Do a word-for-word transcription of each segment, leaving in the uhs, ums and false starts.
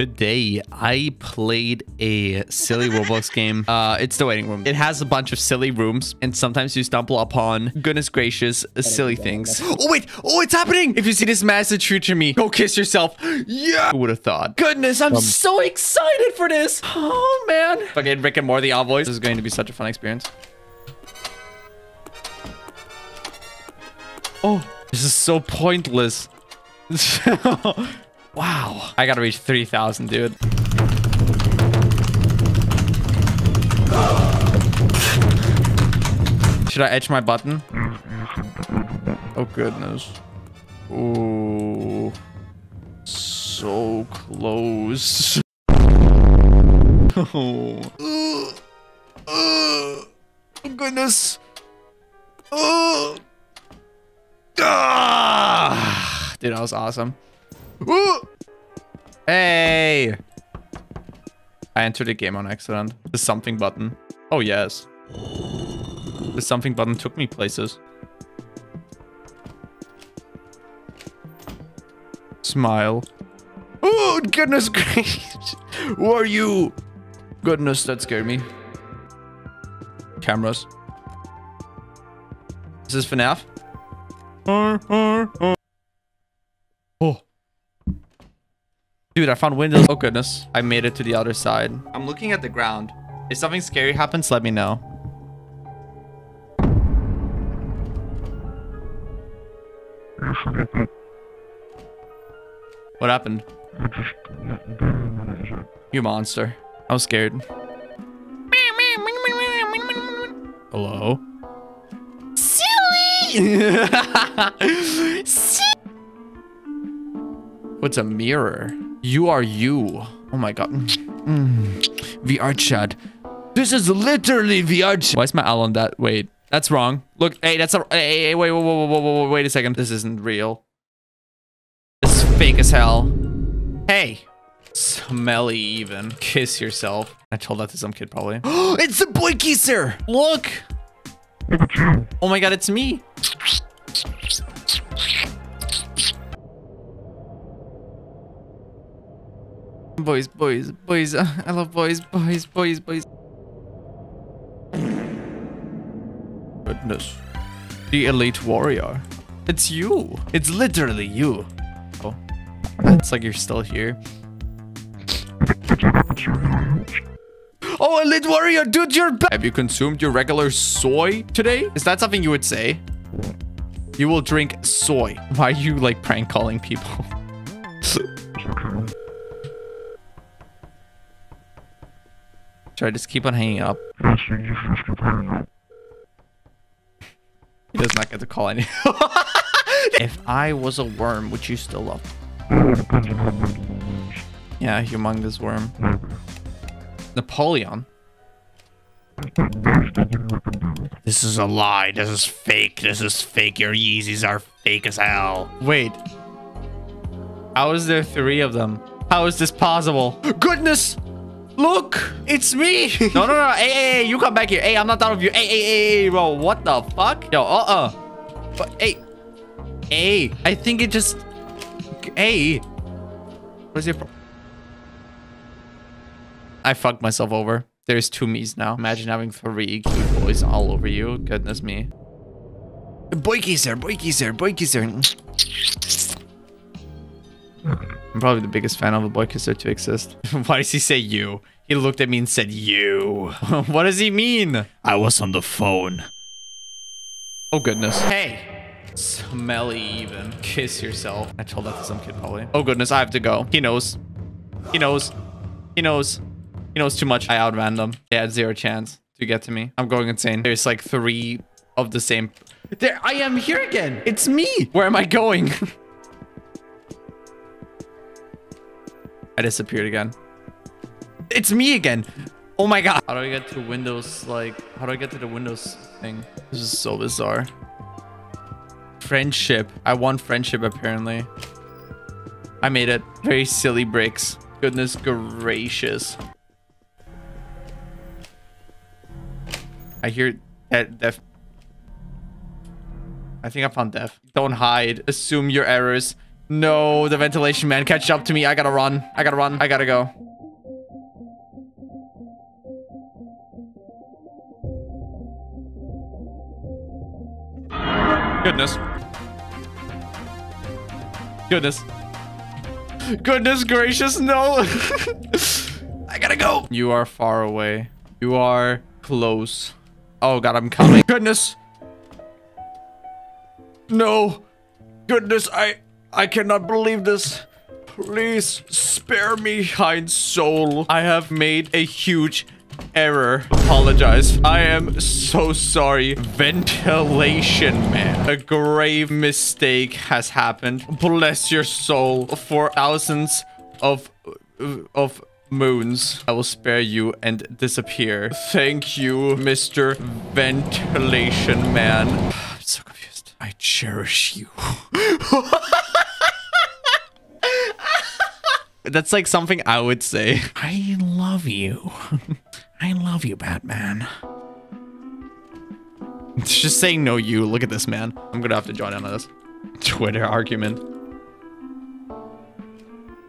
Today, I played a silly Roblox game. Uh, it's The Waiting Room. It has a bunch of silly rooms, and sometimes you stumble upon, goodness gracious, silly things. Oh, wait. Oh, it's happening. If you see this message, shoot to me. Go kiss yourself. Yeah. Who would have thought? Goodness, I'm um, so excited for this. Oh, man. Okay, Rick and Morty, our voice. This is going to be such a fun experience. Oh, this is so pointless. Wow. I gotta reach three thousand, dude. Should I edge my button? Oh, goodness. Ooh. So close. Oh. Uh, uh, oh, goodness. Oh. Ah. Dude, that was awesome. Ooh. Hey! I entered the game on accident. The something button. Oh, yes. The something button took me places. Smile. Oh, goodness gracious. Who are you? Goodness, that scared me. Cameras. Is this F NAF? Arr, arr, arr. Oh. Dude, I found windows. Oh, goodness. I made it to the other side. I'm looking at the ground. If something scary happens, let me know. What happened? You monster. I was scared. Hello? Silly! Silly! What's a mirror? You are you. Oh my god. Mm. V R chat. This is literally V R chat. Why is my L on that? Wait, that's wrong. Look, hey, that's a. Hey, hey, wait, wait, wait, wait, wait, wait a second. This isn't real. This is fake as hell. Hey. Smelly even. Kiss yourself. I told that to some kid probably. Oh, it's the boy kisser. Look. Oh my god, it's me. Boys, boys, boys. I love boys, boys, boys, boys. Goodness. The elite warrior. It's you. It's literally you. Oh. It's like you're still here. Oh, elite warrior, dude, you're back. Have you consumed your regular soy today? Is that something you would say? You will drink soy. Why are you like prank calling people? Should I just keep on hanging up? He does not get to call any. If I was a worm, would you still love me? Yeah, humongous worm. Napoleon? This is a lie. This is fake. This is fake. Your Yeezys are fake as hell. Wait. How is there three of them? How is this possible? Goodness! Look, it's me. No, no, no. Hey, hey, hey, you come back here. Hey, I'm not done with you. Hey, hey, hey, hey, bro. What the fuck? Yo, uh-uh. But, hey. Hey. I think it just... Hey. What is your problem? I fucked myself over. There's two me's now. Imagine having three cute boys all over you. Goodness me. Boy kisser, boy kisser, boy kisser. I'm probably the biggest fan of a boy kisser to exist. Why does he say you? He looked at me and said you. What does he mean? I was on the phone. Oh, goodness. Hey. Smelly even. Kiss yourself. I told that to some kid probably. Oh, goodness. I have to go. He knows. He knows. He knows. He knows too much. I outran them. They had zero chance to get to me. I'm going insane. There's like three of the same. There. I am here again. It's me. Where am I going? I disappeared again. It's me again. Oh my god. How do I get to Windows? Like, how do I get to the Windows thing? This is so bizarre. Friendship. I want friendship, apparently. I made it. Very silly bricks. Goodness gracious. I hear that def. I think I found death. Don't hide. Assume your errors. No, the ventilation man catches up to me. I gotta run. I gotta run. I gotta go. Goodness. Goodness. Goodness gracious, no. I gotta go. You are far away. You are close. Oh god, I'm coming. Goodness. No. Goodness, I... I cannot believe this. Please spare me, kind soul. I have made a huge error. Apologize. I am so sorry. Ventilation man. A grave mistake has happened. Bless your soul for thousands of of moons. I will spare you and disappear. Thank you, Mister Ventilation man. I'm so confused. I cherish you. That's like something I would say. I love you. I love you, Batman. It's just saying no you. Look at this, man. I'm gonna have to join in on this Twitter argument.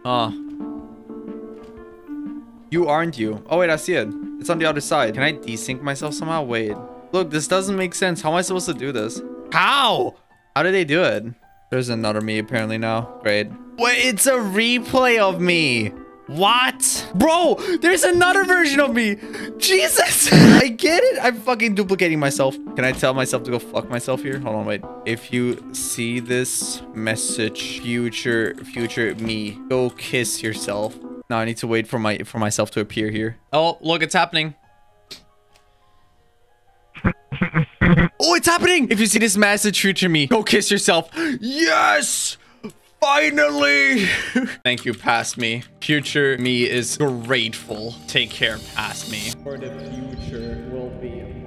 Ah. You aren't you. Oh, wait, I see it. It's on the other side. Can I desync myself somehow? Wait. Look, this doesn't make sense. How am I supposed to do this? How? How do they do it? There's another me apparently now. Great. Wait, it's a replay of me. What? Bro, there's another version of me. Jesus. I get it. I'm fucking duplicating myself. Can I tell myself to go fuck myself here? Hold on, wait. If you see this message, future, future me, go kiss yourself. Now I need to wait for my for myself to appear here. Oh, look, it's happening. Oh, it's happening! If you see this message, future me, go kiss yourself. Yes! Finally! Thank you, past me. Future me is grateful. Take care, past me. For the future will be